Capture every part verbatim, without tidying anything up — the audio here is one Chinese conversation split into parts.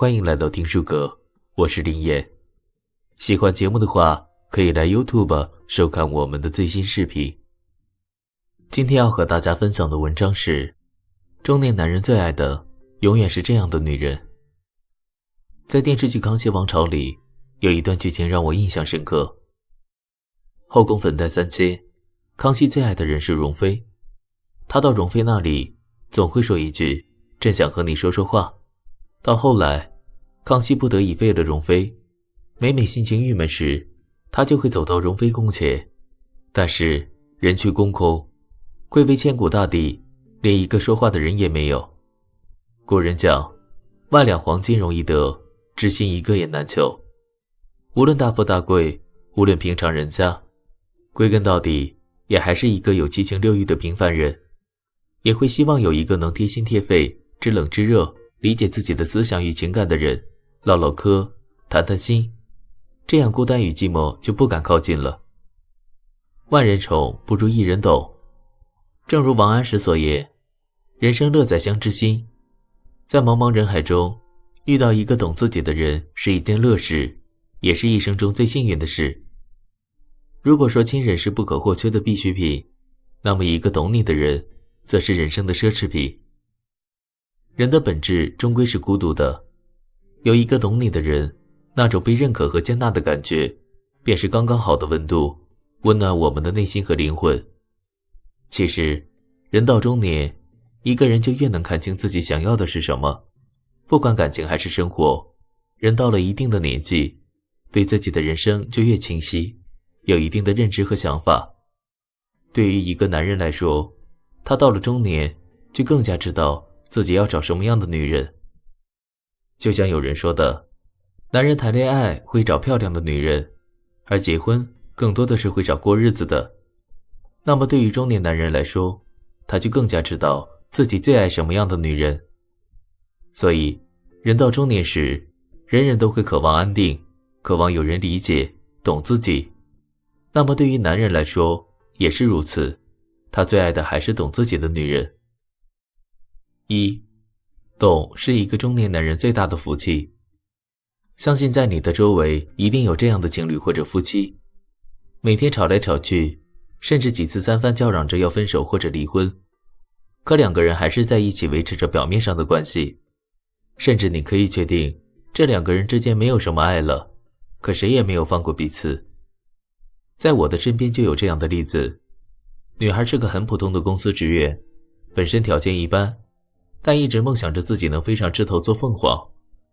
欢迎来到听书阁，我是林岩。喜欢节目的话，可以来 YouTube 收看我们的最新视频。今天要和大家分享的文章是：中年男人最爱的永远是这样的女人。在电视剧《康熙王朝》里，有一段剧情让我印象深刻。后宫粉黛三千，康熙最爱的人是容妃。他到容妃那里总会说一句正想和你说说话。到后来康熙不得已废了容妃，每每心情郁闷时，他就会走到容妃宫前，但是人去宫空，贵为千古大帝，连一个说话的人也没有。古人讲，万两黄金容易得，知心一个也难求。无论大富大贵，无论平常人家，归根到底也还是一个有七情六欲的平凡人，也会希望有一个能贴心贴肺、知冷知热、理解自己的思想与情感的人，唠唠嗑，谈谈心，这样孤单与寂寞就不敢靠近了。万人宠不如一人懂，正如王安石所言，人生乐在相知心。在茫茫人海中遇到一个懂自己的人是一件乐事，也是一生中最幸运的事。如果说亲人是不可或缺的必需品，那么一个懂你的人则是人生的奢侈品。人的本质终归是孤独的，有一个懂你的人，那种被认可和接纳的感觉便是刚刚好的温度，温暖我们的内心和灵魂。其实人到中年，一个人就越能看清自己想要的是什么。不管感情还是生活，人到了一定的年纪，对自己的人生就越清晰，有一定的认知和想法。对于一个男人来说，他到了中年就更加知道自己要找什么样的女人。就像有人说的，男人谈恋爱会找漂亮的女人，而结婚更多的是会找过日子的。那么对于中年男人来说，他就更加知道自己最爱什么样的女人。所以人到中年时，人人都会渴望安定，渴望有人理解懂自己。那么对于男人来说也是如此，他最爱的还是懂自己的女人。一，懂是一个中年男人最大的福气。相信在你的周围一定有这样的情侣或者夫妻，每天吵来吵去，甚至几次三番叫嚷着要分手或者离婚，可两个人还是在一起维持着表面上的关系，甚至你可以确定这两个人之间没有什么爱了，可谁也没有放过彼此。在我的身边就有这样的例子，女孩是个很普通的公司职员，本身条件一般，但一直梦想着自己能飞上枝头做凤凰，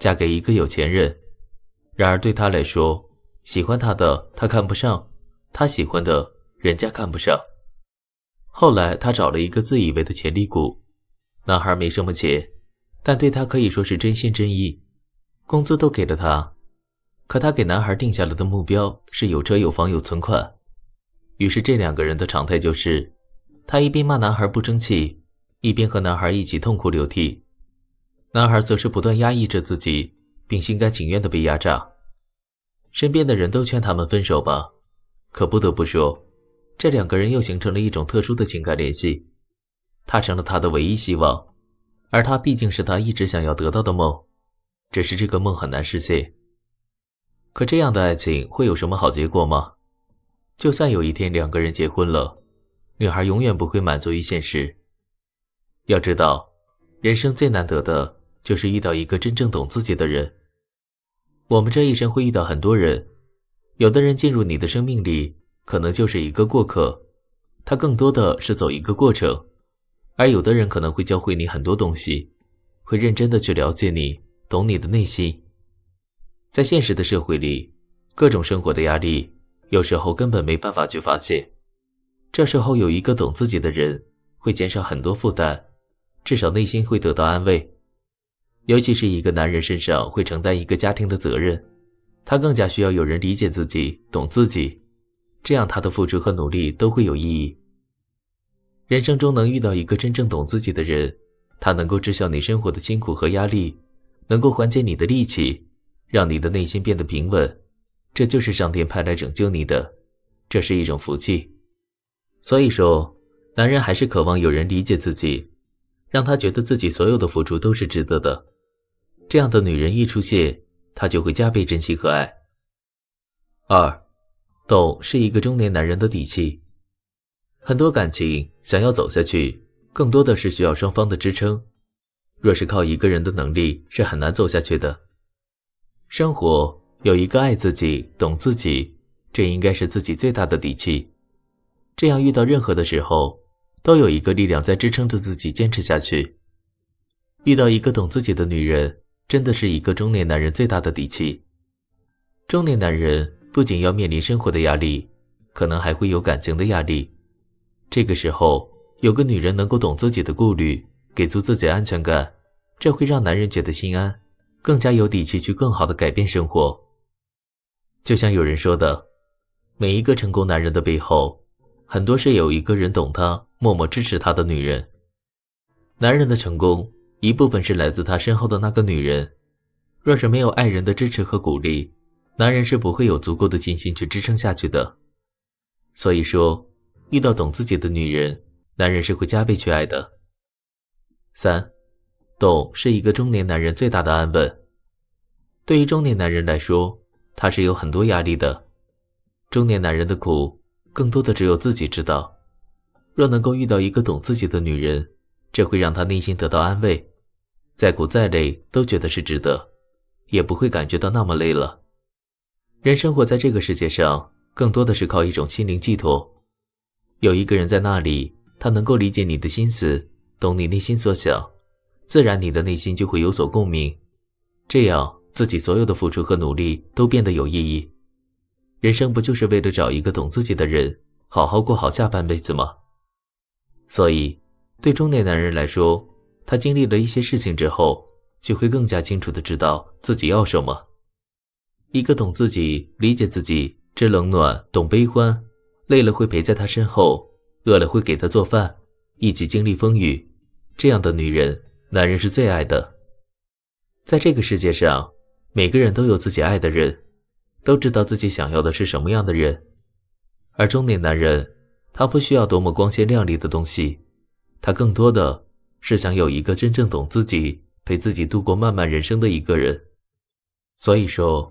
嫁给一个有钱人。然而对她来说，喜欢她的她看不上，她喜欢的人家看不上。后来她找了一个自以为的潜力股，男孩没什么钱，但对她可以说是真心真意，工资都给了她。可他给男孩定下了的目标是有车有房有存款，于是这两个人的常态就是，他一边骂男孩不争气，一边和男孩一起痛哭流涕。男孩则是不断压抑着自己，并心甘情愿地被压榨。身边的人都劝他们分手吧，可不得不说，这两个人又形成了一种特殊的情感联系，他成了他的唯一希望，而他毕竟是他一直想要得到的梦，只是这个梦很难实现。可这样的爱情会有什么好结果吗？就算有一天两个人结婚了，女孩永远不会满足于现实。要知道，人生最难得的就是遇到一个真正懂自己的人。我们这一生会遇到很多人，有的人进入你的生命里，可能就是一个过客，他更多的是走一个过程；而有的人可能会教会你很多东西，会认真的去了解你，懂你的内心。在现实的社会里，各种生活的压力有时候根本没办法去发泄，这时候有一个懂自己的人会减少很多负担，至少内心会得到安慰。尤其是一个男人身上会承担一个家庭的责任，他更加需要有人理解自己懂自己，这样他的付出和努力都会有意义。人生中能遇到一个真正懂自己的人，他能够知晓你生活的辛苦和压力，能够缓解你的戾气，让你的内心变得平稳，这就是上天派来拯救你的，这是一种福气。所以说，男人还是渴望有人理解自己，让他觉得自己所有的付出都是值得的。这样的女人一出现，他就会加倍珍惜和爱。二，懂是一个中年男人的底气。很多感情想要走下去，更多的是需要双方的支撑。若是靠一个人的能力，是很难走下去的。生活有一个爱自己、懂自己，这应该是自己最大的底气。这样遇到任何的时候，都有一个力量在支撑着自己坚持下去。遇到一个懂自己的女人，真的是一个中年男人最大的底气。中年男人不仅要面临生活的压力，可能还会有感情的压力。这个时候，有个女人能够懂自己的顾虑，给足自己安全感，这会让男人觉得心安，更加有底气去更好的改变生活。就像有人说的，每一个成功男人的背后，很多是有一个人懂他，默默支持他的女人。男人的成功一部分是来自他身后的那个女人，若是没有爱人的支持和鼓励，男人是不会有足够的信心去支撑下去的。所以说，遇到懂自己的女人，男人是会加倍去爱的。三，懂是一个中年男人最大的安稳。对于中年男人来说，他是有很多压力的。中年男人的苦，更多的只有自己知道。若能够遇到一个懂自己的女人，这会让他内心得到安慰，再苦再累都觉得是值得，也不会感觉到那么累了。人生活在这个世界上，更多的是靠一种心灵寄托。有一个人在那里，他能够理解你的心思，懂你内心所想，自然你的内心就会有所共鸣，这样自己所有的付出和努力都变得有意义。人生不就是为了找一个懂自己的人，好好过好下半辈子吗？所以对中年男人来说，他经历了一些事情之后，就会更加清楚地知道自己要什么。一个懂自己、理解自己、知冷暖、懂悲欢，累了会陪在他身后，饿了会给他做饭，一起经历风雨，这样的女人，男人是最爱的。在这个世界上，每个人都有自己爱的人，都知道自己想要的是什么样的人。而中年男人，他不需要多么光鲜亮丽的东西，他更多的是想有一个真正懂自己、陪自己度过漫漫人生的一个人。所以说，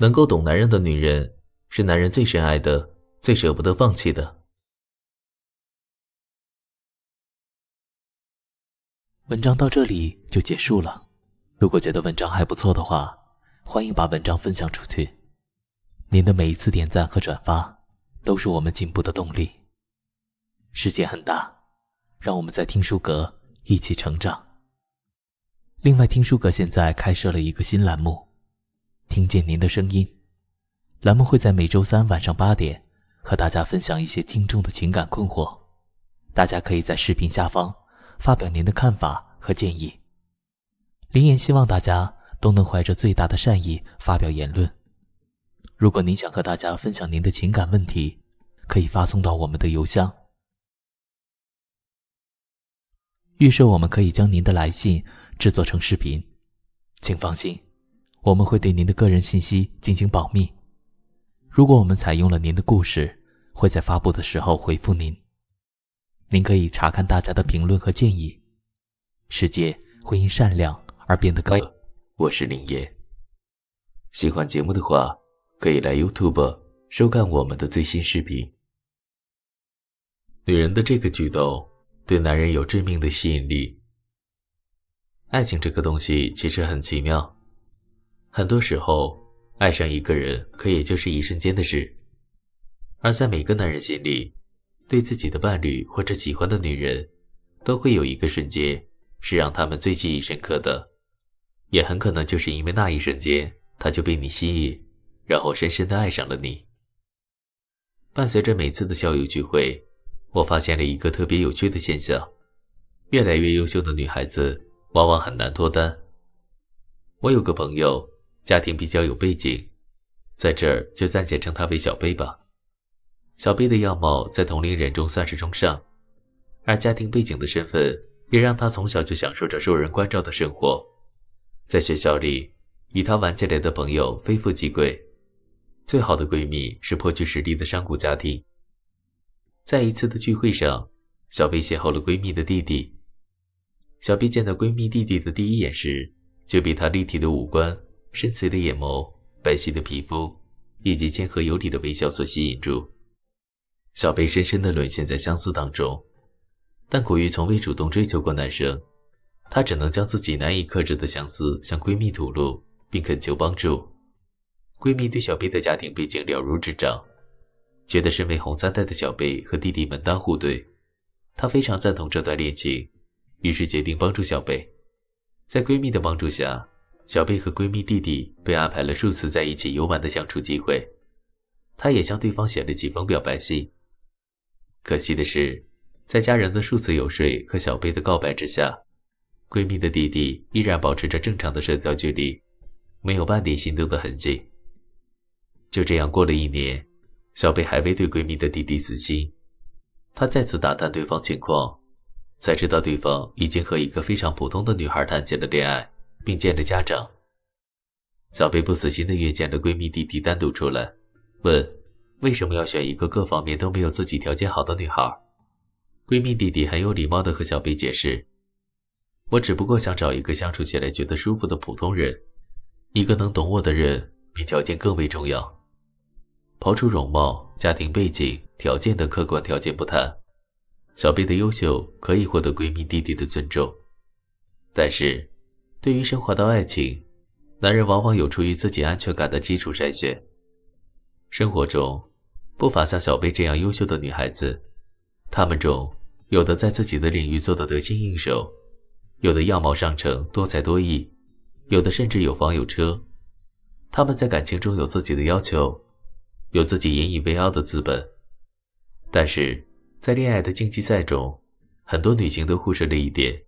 能够懂男人的女人，是男人最深爱的、最舍不得放弃的。文章到这里就结束了。如果觉得文章还不错的话，欢迎把文章分享出去。您的每一次点赞和转发，都是我们进步的动力。世界很大，让我们在听书阁一起成长。另外，听书阁现在开设了一个新栏目，听见您的声音。栏目会在每周三晚上八点和大家分享一些听众的情感困惑，大家可以在视频下方发表您的看法和建议。林言希望大家都能怀着最大的善意发表言论。如果您想和大家分享您的情感问题，可以发送到我们的邮箱。预设我们可以将您的来信制作成视频，请放心，我们会对您的个人信息进行保密。如果我们采用了您的故事，会在发布的时候回复您。您可以查看大家的评论和建议。世界会因善良而变得更好。我是林爷，喜欢节目的话，可以来 YouTube 收看我们的最新视频。女人的这个举动对男人有致命的吸引力。爱情这个东西其实很奇妙，很多时候爱上一个人可也就是一瞬间的事，而在每个男人心里，对自己的伴侣或者喜欢的女人，都会有一个瞬间是让他们最记忆深刻的，也很可能就是因为那一瞬间他就被你吸引，然后深深的爱上了你。伴随着每次的校友聚会，我发现了一个特别有趣的现象，越来越优秀的女孩子往往很难脱单。我有个朋友，家庭比较有背景，在这儿就暂且称她为小贝吧。小贝的样貌在同龄人中算是中上，而家庭背景的身份也让她从小就享受着受人关照的生活。在学校里，与她玩起来的朋友非富即贵，最好的闺蜜是颇具实力的商贾家庭。在一次的聚会上，小贝邂逅了闺蜜的弟弟。小贝见到闺蜜弟弟的第一眼时，这比他立体的五官、深邃的眼眸、白皙的皮肤以及谦和有礼的微笑所吸引住。小贝深深地沦陷在相思当中，但苦于从未主动追求过男生，她只能将自己难以克制的相思向闺蜜吐露，并恳求帮助。闺蜜对小贝的家庭背景了如指掌，觉得身为红三代的小贝和弟弟门当户对，她非常赞同这段恋情，于是决定帮助小贝。在闺蜜的帮助下，小贝和闺蜜弟弟被安排了数次在一起游玩的相处机会，她也向对方写了几封表白信。可惜的是，在家人的数次游说和小贝的告白之下，闺蜜的弟弟依然保持着正常的社交距离，没有半点心动的痕迹。就这样过了一年，小贝还未对闺蜜的弟弟死心，她再次打探对方情况，才知道对方已经和一个非常普通的女孩谈起了恋爱，并见了家长。小贝不死心地约见了闺蜜弟弟单独出来，问为什么要选一个各方面都没有自己条件好的女孩。闺蜜弟弟很有礼貌地和小贝解释，我只不过想找一个相处起来觉得舒服的普通人，一个能懂我的人比条件更为重要。刨除容貌、家庭背景、条件的客观条件不谈，小贝的优秀可以获得闺蜜弟弟的尊重，但是对于升华到爱情，男人往往有出于自己安全感的基础筛选。生活中不乏像小贝这样优秀的女孩子，她们中有的在自己的领域做得得心应手，有的样貌上乘多才多艺，有的甚至有房有车。她们在感情中有自己的要求，有自己引以为傲的资本，但是在恋爱的竞技赛中，很多女性都忽视了一点，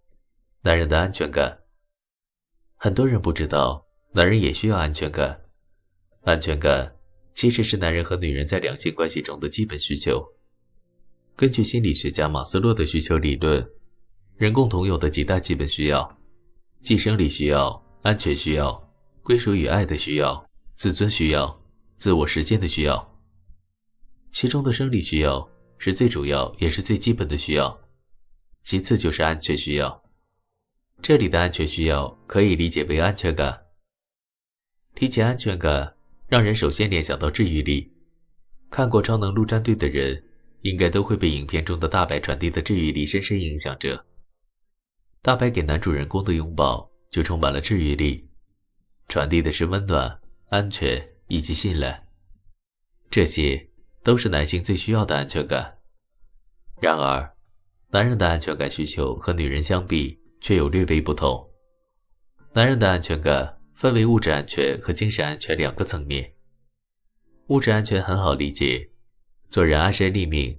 男人的安全感。很多人不知道，男人也需要安全感。安全感其实是男人和女人在两性关系中的基本需求。根据心理学家马斯洛的需求理论，人共同有的几大基本需要，即生理需要、安全需要、归属与爱的需要、自尊需要、自我实现的需要。其中的生理需要是最主要也是最基本的需要，其次就是安全需要。这里的安全需要可以理解为安全感。提起安全感，让人首先联想到治愈力。看过《超能陆战队》的人应该都会被影片中的大白传递的治愈力深深影响着。大白给男主人公的拥抱就充满了治愈力，传递的是温暖、安全以及信赖，这些都是男性最需要的安全感。然而男人的安全感需求和女人相比却有略微不同。男人的安全感分为物质安全和精神安全两个层面。物质安全很好理解，做人安身立命，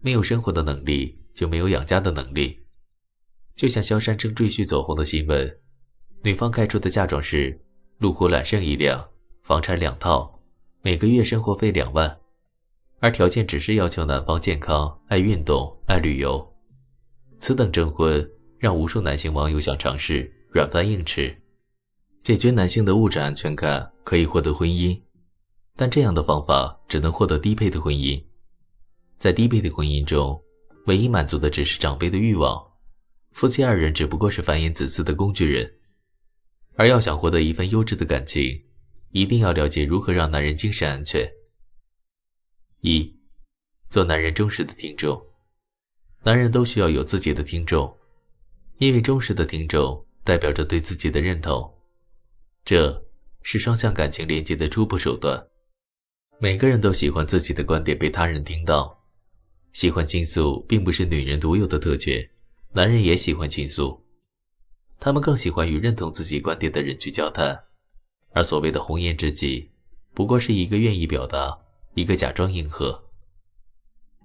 没有生活的能力就没有养家的能力。就像萧山正赘婿走红的新闻，女方盖出的嫁妆是路虎揽胜一辆，房产两套，每个月生活费两万，而条件只是要求男方健康、爱运动、爱旅游。此等征婚让无数男性网友想尝试软饭硬吃。解决男性的物质安全感可以获得婚姻，但这样的方法只能获得低配的婚姻。在低配的婚姻中，唯一满足的只是长辈的欲望，夫妻二人只不过是繁衍子嗣的工具人。而要想获得一份优质的感情，一定要了解如何让男人精神安全。一、做男人忠实的听众。男人都需要有自己的听众，因为忠实的听众代表着对自己的认同。这是双向感情连接的初步手段。每个人都喜欢自己的观点被他人听到。喜欢倾诉并不是女人独有的特权，男人也喜欢倾诉。他们更喜欢与认同自己观点的人去交谈，而所谓的红颜知己，不过是一个愿意表达，一个假装迎合。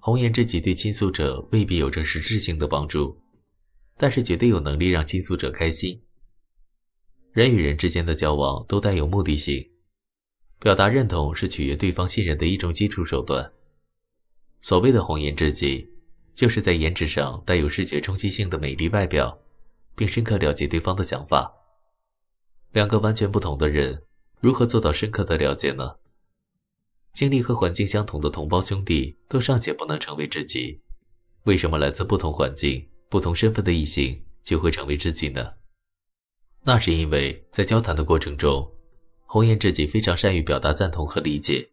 红颜知己对倾诉者未必有着实质性的帮助，但是绝对有能力让倾诉者开心。人与人之间的交往都带有目的性，表达认同是取悦对方信任的一种基础手段。所谓的红颜知己，就是在颜值上带有视觉冲击性的美丽外表，并深刻了解对方的想法。两个完全不同的人，如何做到深刻的了解呢？经历和环境相同的同胞兄弟都尚且不能成为知己，为什么来自不同环境、不同身份的异性就会成为知己呢？那是因为在交谈的过程中，红颜知己非常善于表达赞同和理解。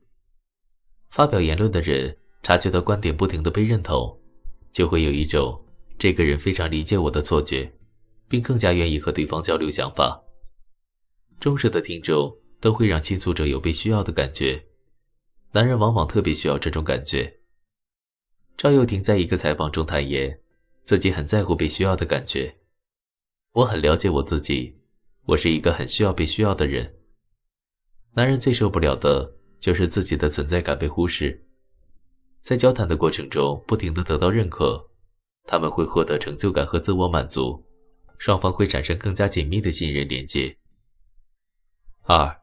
发表言论的人察觉到观点不停地被认同，就会有一种这个人非常理解我的错觉，并更加愿意和对方交流想法。忠实的听众都会让倾诉者有被需要的感觉，男人往往特别需要这种感觉。赵又廷在一个采访中坦言，自己很在乎被需要的感觉。我很了解我自己，我是一个很需要被需要的人。男人最受不了的就是自己的存在感被忽视。在交谈的过程中不停地得到认可，他们会获得成就感和自我满足，双方会产生更加紧密的信任连接。二、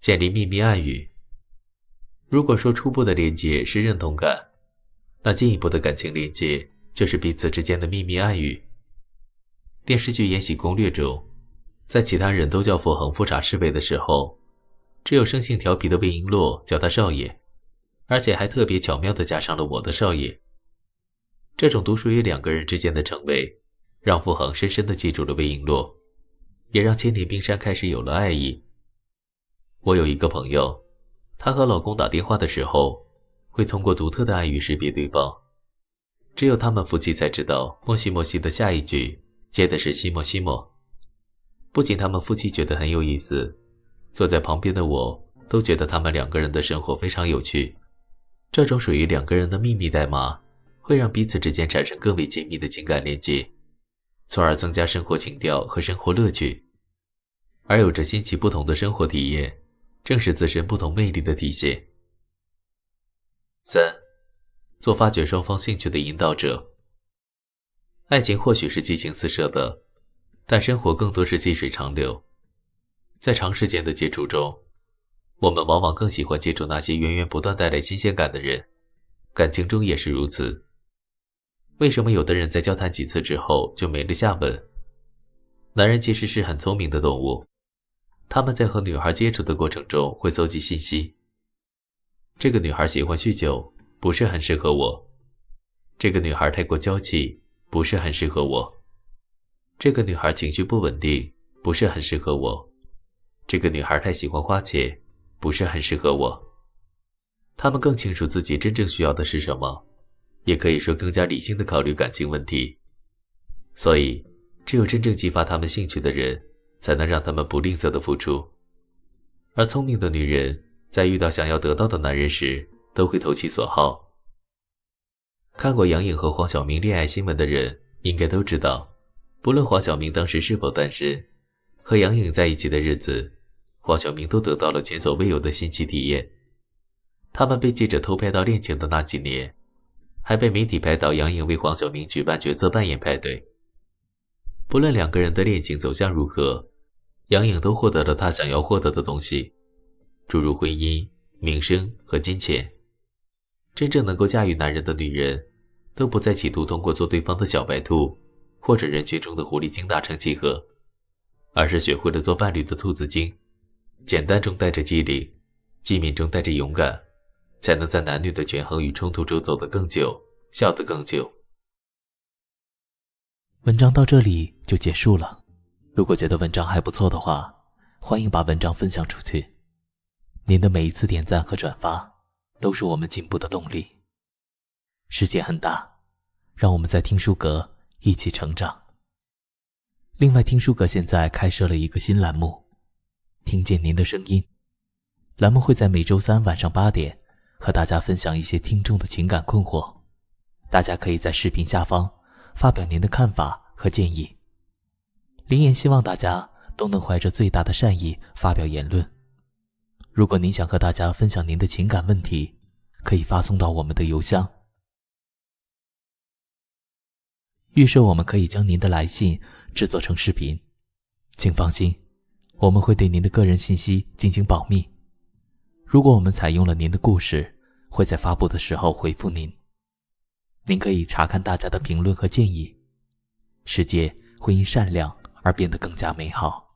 建立秘密暗语。如果说初步的连接是认同感，那进一步的感情连接就是彼此之间的秘密暗语。电视剧《延禧攻略》中，在其他人都叫傅恒富察侍卫的时候，只有生性调皮的魏璎珞叫他少爷，而且还特别巧妙地加上了我的少爷。这种独属于两个人之间的称谓，让傅恒深深地记住了魏璎珞，也让千年冰山开始有了爱意。我有一个朋友，她和老公打电话的时候会通过独特的暗语识别对方，只有他们夫妻才知道莫西莫西的下一句接的是西莫西莫。不仅他们夫妻觉得很有意思，坐在旁边的我都觉得他们两个人的生活非常有趣。这种属于两个人的秘密代码会让彼此之间产生更为紧密的情感连接，从而增加生活情调和生活乐趣。而有着新奇不同的生活体验，正是自身不同魅力的体现。三、做发掘双方兴趣的引导者。爱情或许是激情四射的，但生活更多是细水长流。在长时间的接触中，我们往往更喜欢接触那些源源不断带来新鲜感的人，感情中也是如此。为什么有的人在交谈几次之后就没了下文？男人其实是很聪明的动物，他们在和女孩接触的过程中会搜集信息。这个女孩喜欢酗酒，不是很适合我。这个女孩太过娇气，不是很适合我。这个女孩情绪不稳定，不是很适合我。这个女孩太喜欢花钱，不是很适合我。他们更清楚自己真正需要的是什么，也可以说更加理性地考虑感情问题。所以，只有真正激发他们兴趣的人，才能让他们不吝啬地付出。而聪明的女人在遇到想要得到的男人时，都会投其所好。看过杨颖和黄晓明恋爱新闻的人应该都知道，不论黄晓明当时是否单身，和杨颖在一起的日子，黄晓明都得到了前所未有的新奇体验。他们被记者偷拍到恋情的那几年，还被媒体拍到杨颖为黄晓明举办角色扮演派对。不论两个人的恋情走向如何，杨颖都获得了她想要获得的东西，诸如婚姻、名声和金钱。真正能够驾驭男人的女人，都不再企图通过做对方的小白兔或者人群中的狐狸精达成契合，而是学会了做伴侣的兔子精，简单中带着机灵，机敏中带着勇敢，才能在男女的权衡与冲突中走得更久，笑得更久。文章到这里就结束了。如果觉得文章还不错的话，欢迎把文章分享出去。您的每一次点赞和转发都是我们进步的动力。世界很大，让我们在听书阁一起成长。另外，听书阁现在开设了一个新栏目，听见您的声音。栏目会在每周三晚上八点和大家分享一些听众的情感困惑，大家可以在视频下方发表您的看法和建议。林言希望大家都能怀着最大的善意发表言论。如果您想和大家分享您的情感问题，可以发送到我们的邮箱。预设我们可以将您的来信制作成视频，请放心，我们会对您的个人信息进行保密。如果我们采用了您的故事，会在发布的时候回复您。您可以查看大家的评论和建议，世界会因善良而变得更加美好。